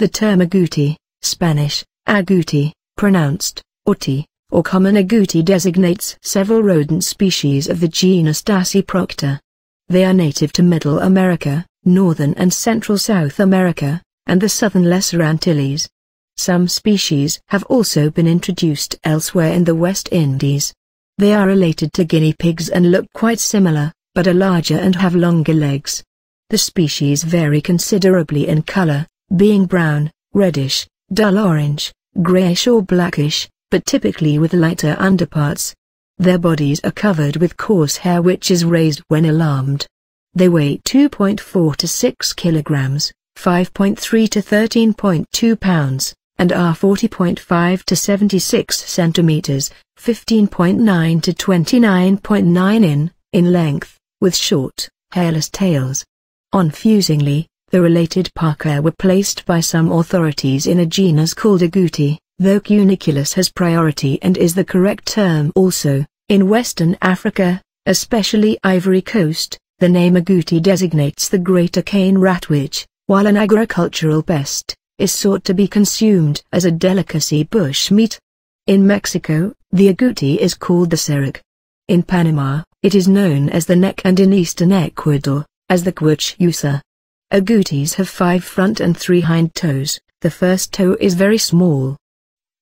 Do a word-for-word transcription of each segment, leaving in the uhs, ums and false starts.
The term agouti, Spanish, agouti, pronounced, oti, or common agouti designates several rodent species of the genus Dasyprocta. They are native to Middle America, northern and central South America, and the southern Lesser Antilles. Some species have also been introduced elsewhere in the West Indies. They are related to guinea pigs and look quite similar, but are larger and have longer legs. The species vary considerably in color, being brown, reddish, dull orange, grayish or blackish, but typically with lighter underparts. Their bodies are covered with coarse hair which is raised when alarmed. They weigh two point four to six kilograms, five point three to thirteen point two pounds, and are forty point five to seventy-six centimeters, fifteen point nine to twenty-nine point nine inches, in length, with short, hairless tails. Confusingly, the related parka were placed by some authorities in a genus called agouti, though Cuniculus has priority and is the correct term also. In Western Africa, especially Ivory Coast, the name agouti designates the greater cane rat which, while an agricultural pest, is sought to be consumed as a delicacy bush meat. In Mexico, the agouti is called the cerac. In Panama, it is known as the neck, and in eastern Ecuador, as the cuachusa. Agoutis have five front and three hind toes, the first toe is very small.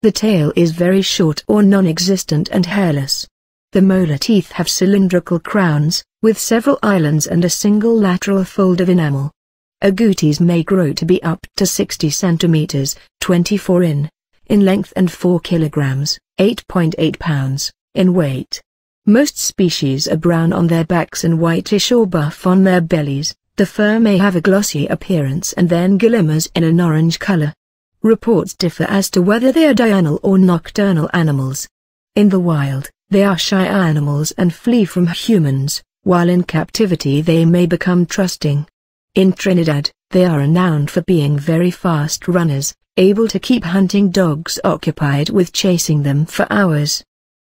The tail is very short or non-existent and hairless. The molar teeth have cylindrical crowns, with several islands and a single lateral fold of enamel. Agoutis may grow to be up to sixty centimeters, twenty-four inches, in length and four kilograms, eight point eight pounds, in weight. Most species are brown on their backs and whitish or buff on their bellies. The fur may have a glossy appearance and then glimmers in an orange color. Reports differ as to whether they are diurnal or nocturnal animals. In the wild, they are shy animals and flee from humans, while in captivity they may become trusting. In Trinidad, they are renowned for being very fast runners, able to keep hunting dogs occupied with chasing them for hours.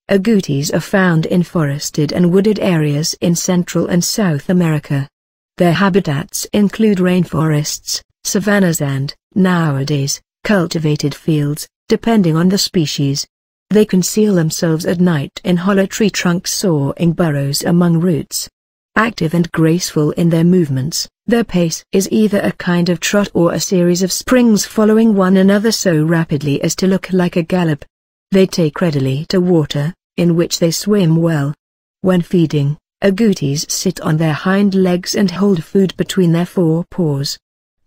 Agoutis are found in forested and wooded areas in Central and South America. Their habitats include rainforests, savannas and, nowadays, cultivated fields, depending on the species. They conceal themselves at night in hollow tree trunks or in burrows among roots. Active and graceful in their movements, their pace is either a kind of trot or a series of springs following one another so rapidly as to look like a gallop. They take readily to water, in which they swim well. When feeding, agoutis sit on their hind legs and hold food between their fore paws.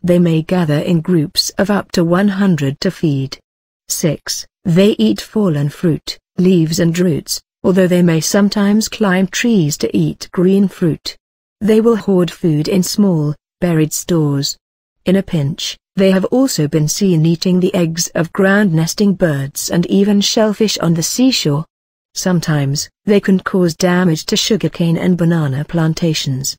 They may gather in groups of up to one hundred to feed. six. They eat fallen fruit, leaves and roots, although they may sometimes climb trees to eat green fruit. They will hoard food in small, buried stores. In a pinch, they have also been seen eating the eggs of ground-nesting birds and even shellfish on the seashore. Sometimes, they can cause damage to sugarcane and banana plantations.